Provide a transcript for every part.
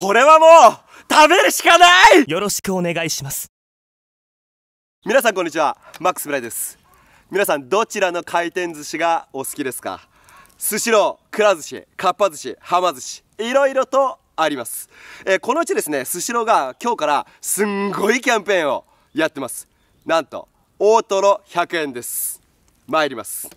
これはもう食べるしかない。よろしくお願いします。皆さんこんにちは、マックス・ブライです。皆さんどちらの回転寿司がお好きですか？スシロー、くら寿司、かっぱ寿司、はま寿司、いろいろとあります。このうちですね、スシローが今日からすんごいキャンペーンをやってます。なんと大トロ100円です。参ります。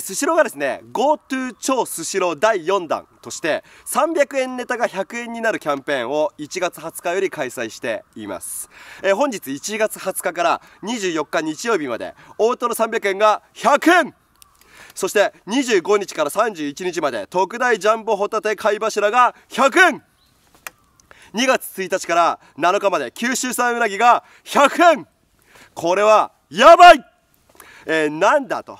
スシローがですね GoTo 超スシロー第4弾として300円ネタが100円になるキャンペーンを1月20日より開催しています。本日1月20日から24日日曜日まで大トロ300円が100円、そして25日から31日まで特大ジャンボホタテ貝柱が100円、2月1日から7日まで九州産うなぎが100円。これはやばい。なんだと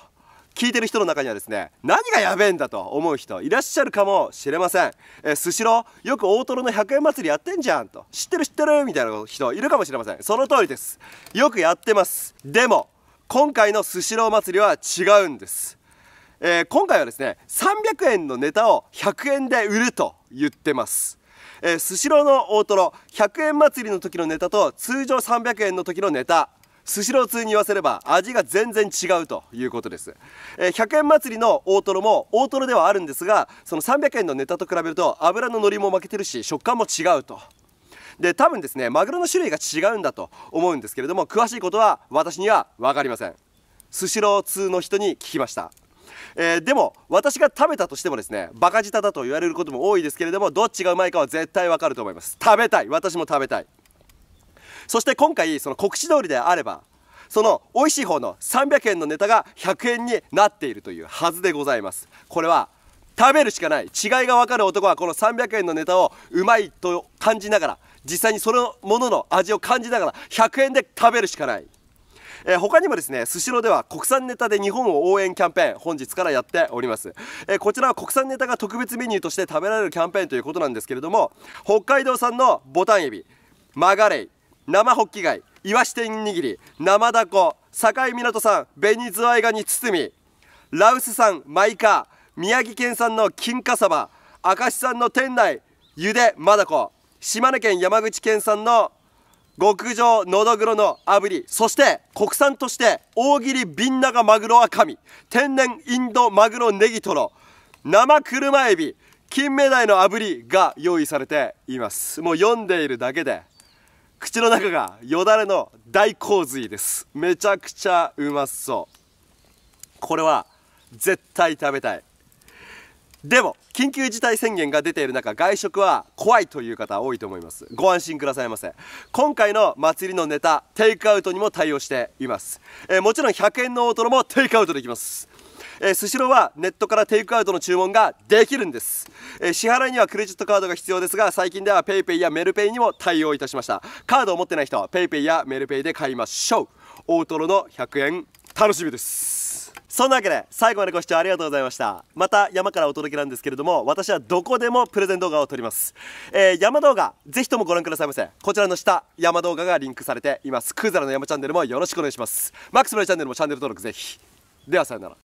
聞いてる人の中にはですね、何がやべえんだと思う人いらっしゃるかもしれません。スシローよく大トロの100円祭りやってんじゃんと、知ってる知ってるみたいな人いるかもしれません。その通りです、よくやってます。でも今回のスシロー祭りは違うんです。今回はですね300円のネタを100円で売ると言ってます。スシローの大トロ100円祭りの時のネタと通常300円の時のネタ、スシロー通に言わせれば味が全然違うということです。100円祭りの大トロも大トロではあるんですが、その300円のネタと比べると油ののりも負けてるし食感も違うと。で多分ですねマグロの種類が違うんだと思うんですけれども、詳しいことは私には分かりません。スシロー通の人に聞きました。でも私が食べたとしてもですねバカ舌だと言われることも多いですけれども、どっちがうまいかは絶対分かると思います。食べたい、私も食べたい。そして今回その告知通りであればその美味しい方の300円のネタが100円になっているというはずでございます。これは食べるしかない。違いが分かる男はこの300円のネタをうまいと感じながら、実際にそのものの味を感じながら100円で食べるしかない。他にもですねスシローでは国産ネタで日本を応援キャンペーン本日からやっております。こちらは国産ネタが特別メニューとして食べられるキャンペーンということなんですけれども、北海道産のボタンエビ、マガレイ、生ホッキ貝、イワシ天握り、生ダコ、境港産紅ズワイガニ包み、羅臼産マイカ、宮城県産の金華サバ、明石産の天内ゆでマダコ、島根県山口県産の極上のどぐろの炙り、そして国産として大切りビンナガマグロ赤身、天然インドマグロネギトロ、生車エビ、金目鯛の炙りが用意されています。もう読んでいるだけで口の中がよだれの大洪水です。めちゃくちゃうまそう。これは絶対食べたい。でも緊急事態宣言が出ている中、外食は怖いという方多いと思います。ご安心くださいませ。今回の祭りのネタテイクアウトにも対応しています。もちろん100円の大トロもテイクアウトできます。スシローはネットからテイクアウトの注文ができるんです。支払いにはクレジットカードが必要ですが、最近では PayPay やメルペイにも対応いたしました。カードを持ってない人は PayPay やメルペイで買いましょう。大トロの100円楽しみです。そんなわけで最後までご視聴ありがとうございました。また山からお届けなんですけれども、私はどこでもプレゼン動画を撮ります。山動画ぜひともご覧くださいませ。こちらの下山動画がリンクされています。クーザラの山チャンネルもよろしくお願いします。マックスブライチャンネルもチャンネル登録ぜひ。ではさよなら。